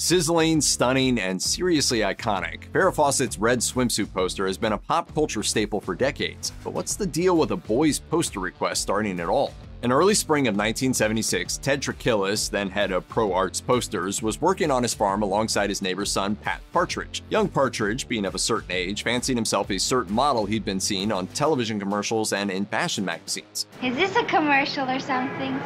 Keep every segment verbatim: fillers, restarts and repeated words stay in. Sizzling, stunning, and seriously iconic, Farrah Fawcett's red swimsuit poster has been a pop culture staple for decades, but what's the deal with a boys' poster request starting at all? In early spring of nineteen seventy-six, Ted Trachillas, then head of Pro Arts Posters, was working on his farm alongside his neighbor's son, Pat Partridge. Young Partridge, being of a certain age, fancied himself a certain model he'd been seeing on television commercials and in fashion magazines. Is this a commercial or something?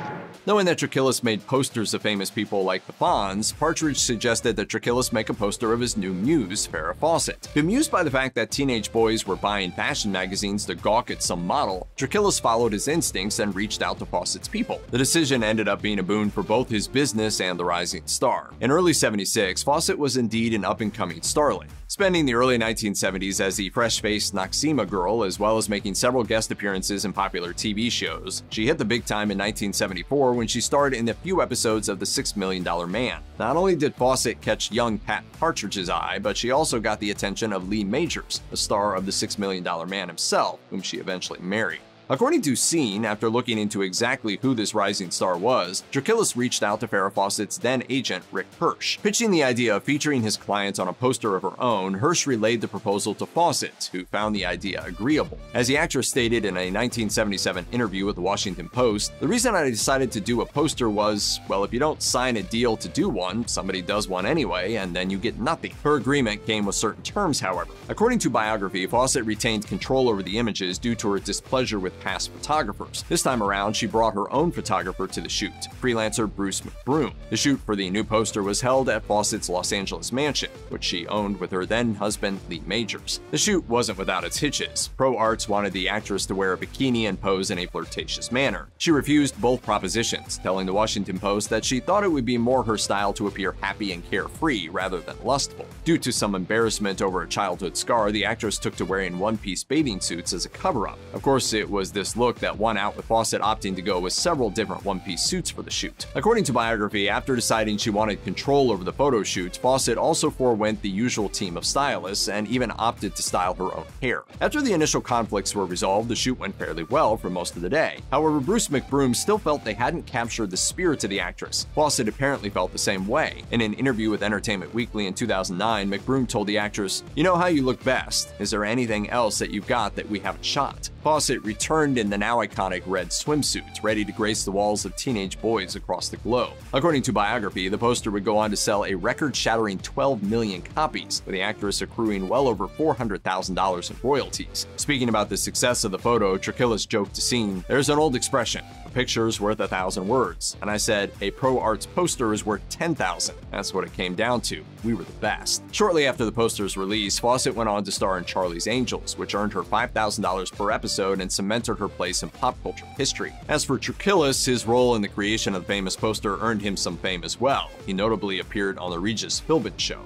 Knowing that Trachillas made posters of famous people like the Fonz, Partridge suggested that Trachillas make a poster of his new muse, Farrah Fawcett. Bemused by the fact that teenage boys were buying fashion magazines to gawk at some model, Trachillas followed his instincts and reached out to Fawcett's people. The decision ended up being a boon for both his business and the rising star. In early seventy-six, Fawcett was indeed an up-and-coming starlet, spending the early nineteen seventies as the fresh-faced Noxzema girl, as well as making several guest appearances in popular T V shows. She hit the big time in nineteen seventy-four when she starred in a few episodes of The Six Million Dollar Man. Not only did Fawcett catch young Pat Partridge's eye, but she also got the attention of Lee Majors, the star of The Six Million Dollar Man himself, whom she eventually married. According to Scene, after looking into exactly who this rising star was, Trachillas reached out to Farrah Fawcett's then-agent, Rick Hirsch. Pitching the idea of featuring his clients on a poster of her own, Hirsch relayed the proposal to Fawcett, who found the idea agreeable. As the actress stated in a nineteen seventy-seven interview with the Washington Post, "The reason I decided to do a poster was, well, if you don't sign a deal to do one, somebody does one anyway, and then you get nothing." Her agreement came with certain terms, however. According to biography, Fawcett retained control over the images due to her displeasure with past photographers. This time around, she brought her own photographer to the shoot, freelancer Bruce McBroom. The shoot for the new poster was held at Fawcett's Los Angeles mansion, which she owned with her then-husband Lee Majors. The shoot wasn't without its hitches. Pro Arts wanted the actress to wear a bikini and pose in a flirtatious manner. She refused both propositions, telling the Washington Post that she thought it would be more her style to appear happy and carefree rather than lustful. Due to some embarrassment over a childhood scar, the actress took to wearing one-piece bathing suits as a cover-up. Of course, it was Was this look that won out, with Fawcett opting to go with several different one-piece suits for the shoot. According to biography, after deciding she wanted control over the photo shoot, Fawcett also forewent the usual team of stylists and even opted to style her own hair. After the initial conflicts were resolved, the shoot went fairly well for most of the day. However, Bruce McBroom still felt they hadn't captured the spirit of the actress. Fawcett apparently felt the same way. In an interview with Entertainment Weekly in two thousand nine, McBroom told the actress, "You know how you look best. Is there anything else that you've got that we haven't shot?" Fawcett returned in the now iconic red swimsuit, ready to grace the walls of teenage boys across the globe. According to biography, the poster would go on to sell a record-shattering twelve million copies, with the actress accruing well over four hundred thousand dollars in royalties. Speaking about the success of the photo, Trachillas joked to Scene, "There's an old expression, a picture's worth a thousand words. And I said, a Pro Arts poster is worth ten thousand. That's what it came down to. We were the best." Shortly after the poster's release, Fawcett went on to star in Charlie's Angels, which earned her five thousand dollars per episode and cemented her place in pop culture history. As for Trachillas, his role in the creation of the famous poster earned him some fame as well. He notably appeared on the Regis Philbin show.